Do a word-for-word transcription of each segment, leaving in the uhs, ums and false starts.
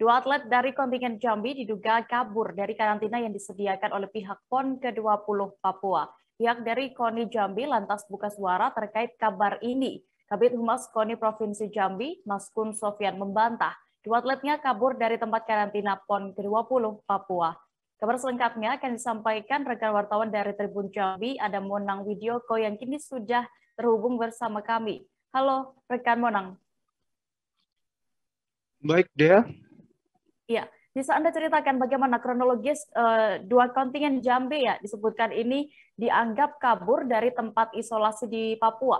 Dua atlet dari kontingen Jambi diduga kabur dari karantina yang disediakan oleh pihak P O N ke dua puluh Papua. Pihak dari KONI Jambi lantas buka suara terkait kabar ini. Kabid Humas KONI Provinsi Jambi, Maskun Sofwan membantah dua atletnya kabur dari tempat karantina P O N ke dua puluh Papua. Kabar selengkapnya akan disampaikan rekan wartawan dari Tribun Jambi, Adam Monang Widioko yang kini sudah terhubung bersama kami. Halo, rekan Monang. Baik, Dea. Ya, bisa Anda ceritakan bagaimana kronologis eh, dua kontingen Jambi ya disebutkan ini dianggap kabur dari tempat isolasi di Papua?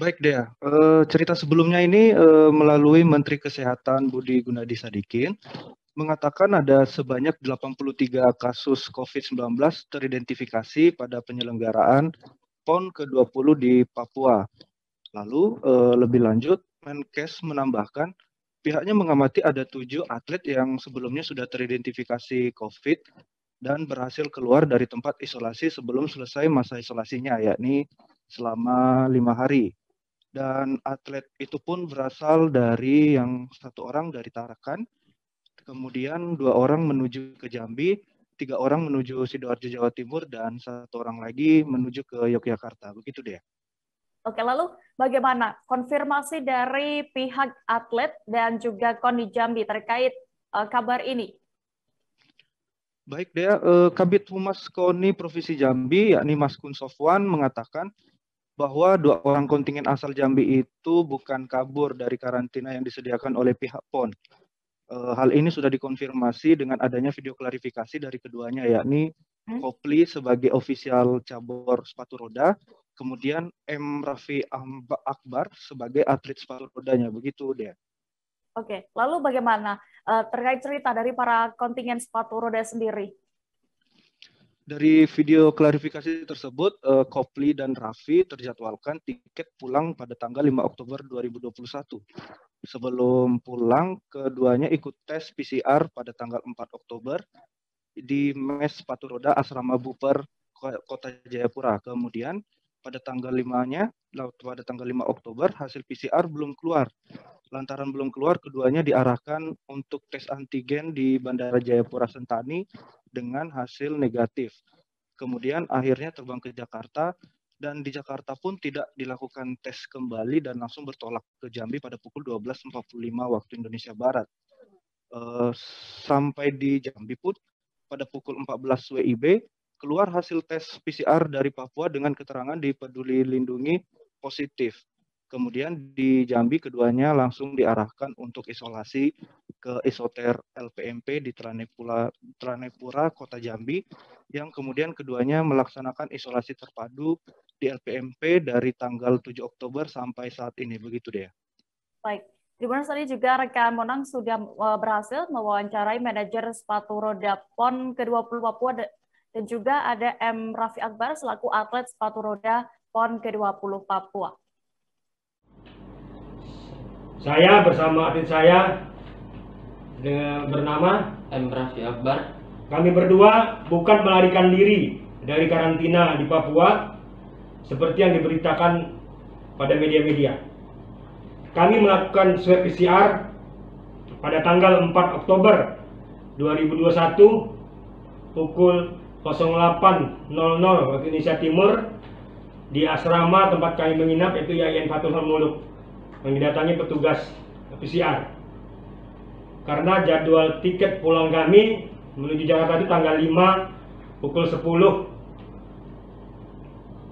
Baik, Dea. Eh, cerita sebelumnya ini eh, melalui Menteri Kesehatan Budi Gunadi Sadikin mengatakan ada sebanyak delapan puluh tiga kasus COVID sembilan belas teridentifikasi pada penyelenggaraan P O N ke dua puluh di Papua. Lalu eh, lebih lanjut, Menkes menambahkan pihaknya mengamati ada tujuh atlet yang sebelumnya sudah teridentifikasi COVID dan berhasil keluar dari tempat isolasi sebelum selesai masa isolasinya, yakni selama lima hari. Dan atlet itu pun berasal dari yang satu orang dari Tarakan, kemudian dua orang menuju ke Jambi, tiga orang menuju Sidoarjo Jawa Timur, dan satu orang lagi menuju ke Yogyakarta. Begitu deh. Oke, lalu bagaimana konfirmasi dari pihak atlet dan juga KONI Jambi terkait uh, kabar ini? Baik deh, uh, Kabid Humas KONI Provinsi Jambi, yakni Maskun Sofwan mengatakan bahwa dua orang kontingen asal Jambi itu bukan kabur dari karantina yang disediakan oleh pihak P O N. Hal ini sudah dikonfirmasi dengan adanya video klarifikasi dari keduanya, yakni Kofli sebagai ofisial cabur sepatu roda, kemudian M. Raffi Akbar sebagai atlet sepatu rodanya, begitu dia. Oke, lalu bagaimana terkait cerita dari para kontingen sepatu roda sendiri? Dari video klarifikasi tersebut, Kofli dan Raffi terjadwalkan tiket pulang pada tanggal lima Oktober dua ribu dua puluh satu. Sebelum pulang, keduanya ikut tes P C R pada tanggal empat Oktober di mes sepatu roda Asrama Buper, Kota Jayapura. Kemudian pada tanggal lima-nya, pada tanggal lima Oktober, hasil P C R belum keluar. Lantaran belum keluar, keduanya diarahkan untuk tes antigen di Bandara Jayapura Sentani dengan hasil negatif. Kemudian akhirnya terbang ke Jakarta, dan di Jakarta pun tidak dilakukan tes kembali dan langsung bertolak ke Jambi pada pukul dua belas empat puluh lima waktu Indonesia Barat. E, sampai di Jambi pun pada pukul empat belas W I B keluar hasil tes P C R dari Papua dengan keterangan di Peduli Lindungi positif. Kemudian di Jambi keduanya langsung diarahkan untuk isolasi ke isoter L P M P di Tranepura, Tranepura, Kota Jambi, yang kemudian keduanya melaksanakan isolasi terpadu di L P M P dari tanggal tujuh Oktober sampai saat ini, begitu deh. Baik, Tribunnews tadi juga rekan Monang sudah berhasil mewawancarai manajer sepatu roda P O N ke dua puluh Papua dan juga ada M. Raffi Akbar selaku atlet sepatu roda P O N ke dua puluh Papua. Saya bersama atlet saya dengan bernama M. Raffi Akbar. Kami berdua bukan melarikan diri dari karantina di Papua seperti yang diberitakan pada media-media. Kami melakukan swab P C R pada tanggal empat Oktober dua ribu dua puluh satu pukul delapan nol nol waktu Indonesia Timur di asrama tempat kami menginap, yaitu Yain Fathul Hamduluk, yang didatangi petugas P C R. Karena jadwal tiket pulang kami menuju Jakarta itu tanggal lima pukul sepuluh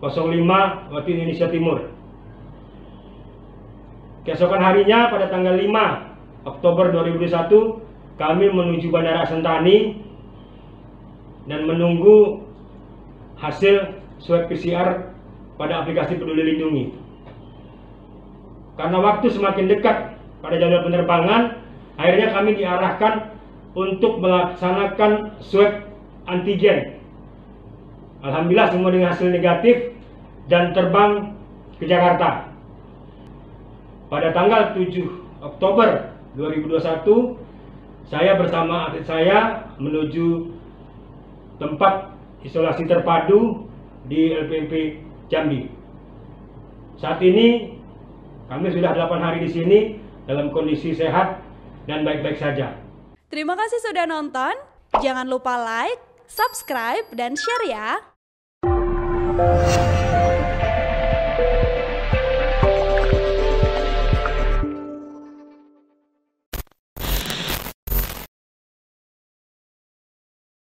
nol lima waktu Indonesia Timur. Keesokan harinya pada tanggal lima Oktober dua ribu dua puluh satu kami menuju Bandara Sentani dan menunggu hasil swab P C R pada aplikasi Peduli Lindungi. Karena waktu semakin dekat pada jadwal penerbangan, akhirnya kami diarahkan untuk melaksanakan swab antigen. Alhamdulillah semua dengan hasil negatif dan terbang ke Jakarta. Pada tanggal tujuh Oktober dua ribu dua puluh satu, saya bersama atlet saya menuju tempat isolasi terpadu di L P M P Jambi. Saat ini kami sudah delapan hari di sini dalam kondisi sehat dan baik-baik saja. Terima kasih sudah nonton. Jangan lupa like, subscribe, dan share ya.